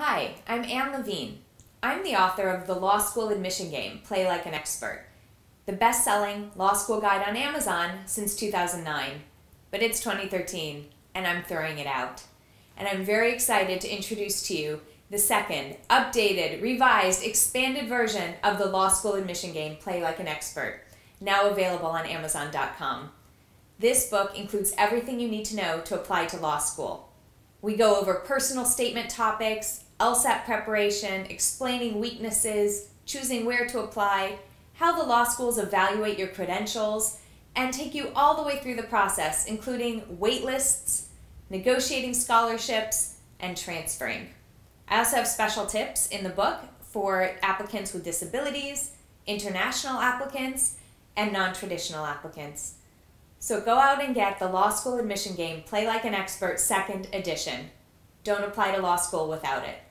Hi, I'm Ann Levine. I'm the author of The Law School Admission Game, Play Like an Expert, the best-selling law school guide on Amazon since 2009. But it's 2013, and I'm throwing it out. And I'm very excited to introduce to you the second, updated, revised, expanded version of the Law School Admission Game, Play Like an Expert, now available on Amazon.com. This book includes everything you need to know to apply to law school. We go over personal statement topics, LSAT preparation, explaining weaknesses, choosing where to apply, how the law schools evaluate your credentials, and take you all the way through the process, including waitlists, negotiating scholarships, and transferring. I also have special tips in the book for applicants with disabilities, international applicants, and non-traditional applicants. So go out and get the Law School Admission Game Play Like an Expert 2nd edition. Don't apply to law school without it.